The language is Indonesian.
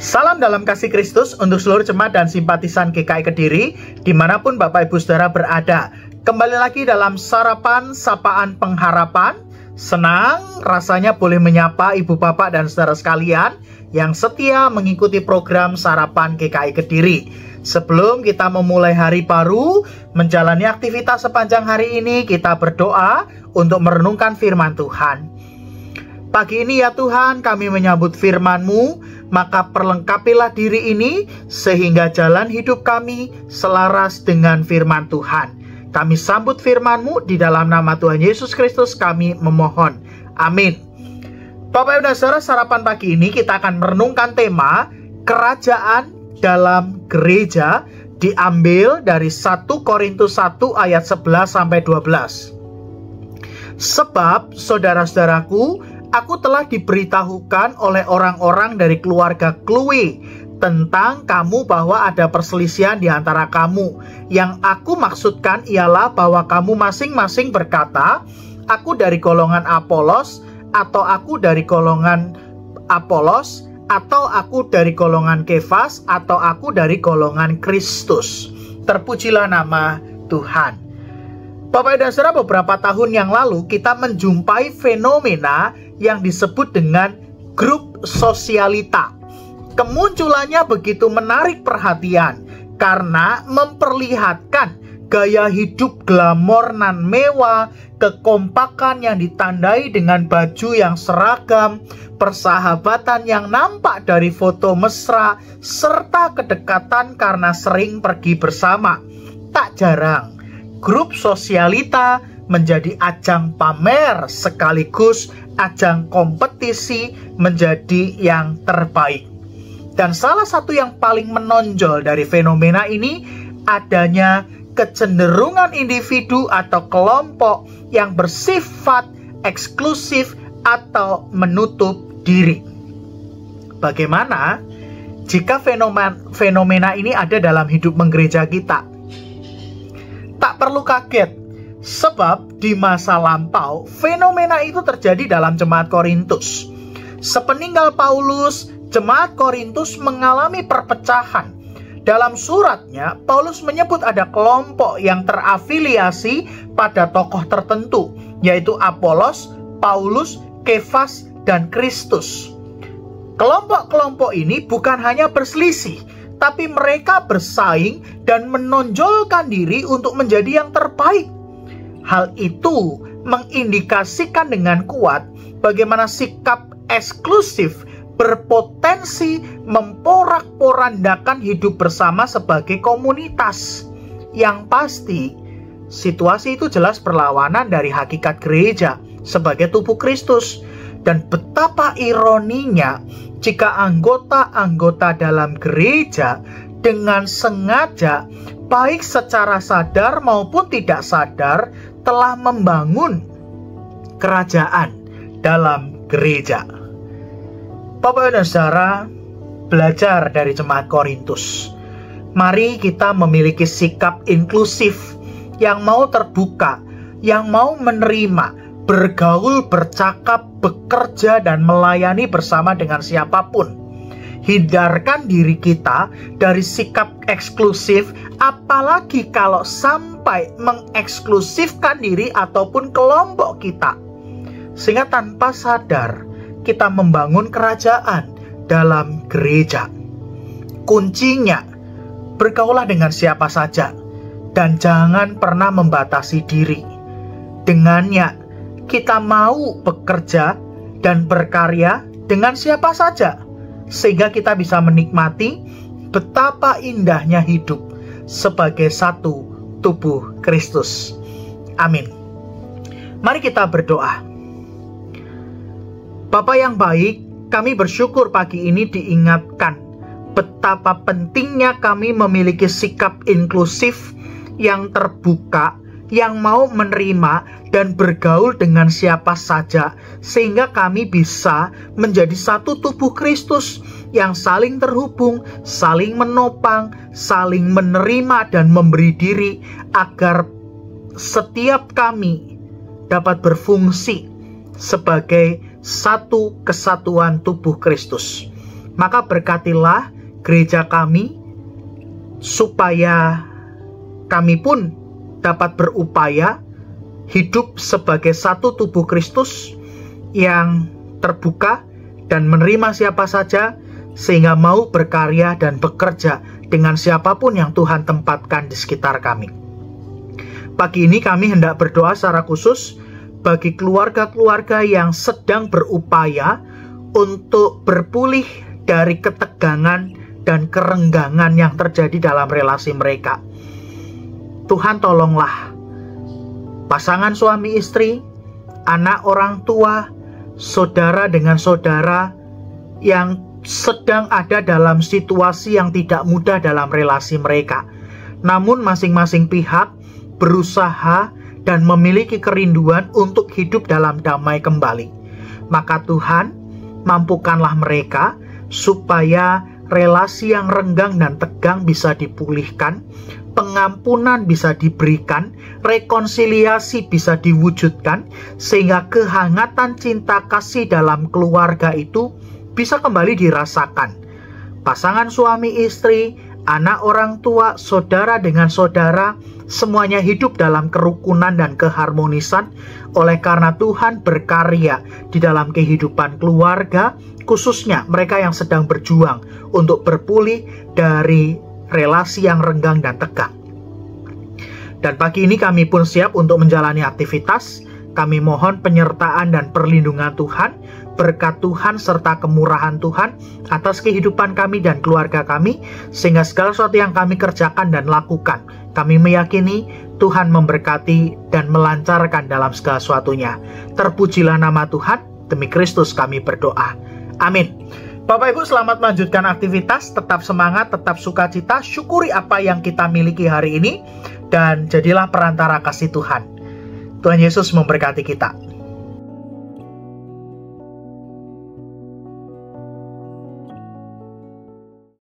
Salam dalam kasih Kristus untuk seluruh jemaat dan simpatisan GKI Kediri, dimanapun Bapak Ibu Saudara berada. Kembali lagi dalam Sarapan Sapaan Pengharapan. Senang rasanya boleh menyapa Ibu Bapak dan Saudara sekalian yang setia mengikuti program Sarapan GKI Kediri. Sebelum kita memulai hari baru, menjalani aktivitas sepanjang hari ini, kita berdoa untuk merenungkan firman Tuhan. Pagi ini ya Tuhan, kami menyambut firman-Mu, maka perlengkapilah diri ini sehingga jalan hidup kami selaras dengan firman Tuhan. Kami sambut firman-Mu di dalam nama Tuhan Yesus Kristus kami memohon. Amin. Bapak Ibu dan Saudara, sarapan pagi ini kita akan merenungkan tema Kerajaan Dalam Gereja, diambil dari 1 Korintus 1 ayat 11 sampai 12. Sebab saudara-saudaraku, aku telah diberitahukan oleh orang-orang dari keluarga Kloe tentang kamu bahwa ada perselisihan di antara kamu. Yang aku maksudkan ialah bahwa kamu masing-masing berkata, aku dari golongan Apolos, atau aku dari golongan Apolos, atau aku dari golongan Kefas, atau aku dari golongan Kristus. Terpujilah nama Tuhan. Bapak dan Saudara, beberapa tahun yang lalu kita menjumpai fenomena yang disebut dengan grup sosialita. Kemunculannya begitu menarik perhatian karena memperlihatkan gaya hidup glamor nan mewah, kekompakan yang ditandai dengan baju yang seragam, persahabatan yang nampak dari foto mesra, serta kedekatan karena sering pergi bersama. Tak jarang grup sosialita menjadi ajang pamer sekaligus ajang kompetisi menjadi yang terbaik. Dan salah satu yang paling menonjol dari fenomena ini adanya kecenderungan individu atau kelompok yang bersifat eksklusif atau menutup diri. Bagaimana jika fenomena ini ada dalam hidup menggereja kita? Tak perlu kaget, sebab di masa lampau, fenomena itu terjadi dalam jemaat Korintus. Sepeninggal Paulus, jemaat Korintus mengalami perpecahan. Dalam suratnya, Paulus menyebut ada kelompok yang terafiliasi pada tokoh tertentu, yaitu Apolos, Paulus, Kefas, dan Kristus. Kelompok-kelompok ini bukan hanya berselisih, tapi mereka bersaing dan menonjolkan diri untuk menjadi yang terbaik. Hal itu mengindikasikan dengan kuat bagaimana sikap eksklusif berpotensi memporak-porandakan hidup bersama sebagai komunitas. Yang pasti, situasi itu jelas berlawanan dari hakikat gereja sebagai tubuh Kristus. Dan betapa ironinya jika anggota-anggota dalam gereja dengan sengaja, baik secara sadar maupun tidak sadar, telah membangun kerajaan dalam gereja. Bapak dan Saudara, belajar dari jemaat Korintus. Mari kita memiliki sikap inklusif yang mau terbuka, yang mau menerima, bergaul, bercakap, bekerja, dan melayani bersama dengan siapapun. Hindarkan diri kita dari sikap eksklusif, apalagi kalau sampai mengeksklusifkan diri ataupun kelompok kita. Sehingga tanpa sadar, kita membangun kerajaan dalam gereja. Kuncinya, bergaulah dengan siapa saja, dan jangan pernah membatasi diri. Dengannya, kita mau bekerja dan berkarya dengan siapa saja, sehingga kita bisa menikmati betapa indahnya hidup sebagai satu tubuh Kristus. Amin. Mari kita berdoa. Bapa yang baik, kami bersyukur pagi ini diingatkan betapa pentingnya kami memiliki sikap inklusif yang terbuka, yang mau menerima dan bergaul dengan siapa saja, sehingga kami bisa menjadi satu tubuh Kristus yang saling terhubung, saling menopang, saling menerima dan memberi diri, agar setiap kami dapat berfungsi sebagai satu kesatuan tubuh Kristus. maka berkatilah gereja kami supaya kami pun dapat berupaya hidup sebagai satu tubuh Kristus yang terbuka dan menerima siapa saja sehingga mau berkarya dan bekerja dengan siapapun yang Tuhan tempatkan di sekitar kami. Pagi ini kami hendak berdoa secara khusus bagi keluarga-keluarga yang sedang berupaya untuk berpulih dari ketegangan dan kerenggangan yang terjadi dalam relasi mereka. Tuhan tolonglah pasangan suami istri, anak orang tua, saudara dengan saudara yang sedang ada dalam situasi yang tidak mudah dalam relasi mereka. Namun masing-masing pihak berusaha dan memiliki kerinduan untuk hidup dalam damai kembali. Maka Tuhan mampukanlah mereka supaya relasi yang renggang dan tegang bisa dipulihkan, pengampunan bisa diberikan, rekonsiliasi bisa diwujudkan, sehingga kehangatan cinta kasih dalam keluarga itu bisa kembali dirasakan. Pasangan suami istri, anak orang tua, saudara dengan saudara, semuanya hidup dalam kerukunan dan keharmonisan, oleh karena Tuhan berkarya di dalam kehidupan keluarga, khususnya mereka yang sedang berjuang untuk berpulih dari relasi yang renggang dan tegang. Dan pagi ini kami pun siap untuk menjalani aktivitas. Kami mohon penyertaan dan perlindungan Tuhan, berkat Tuhan serta kemurahan Tuhan atas kehidupan kami dan keluarga kami, sehingga segala sesuatu yang kami kerjakan dan lakukan, kami meyakini Tuhan memberkati dan melancarkan dalam segala sesuatunya. Terpujilah nama Tuhan, demi Kristus kami berdoa. Amin. Bapak Ibu, selamat melanjutkan aktivitas, tetap semangat, tetap sukacita, syukuri apa yang kita miliki hari ini, dan jadilah perantara kasih Tuhan. Tuhan Yesus memberkati kita.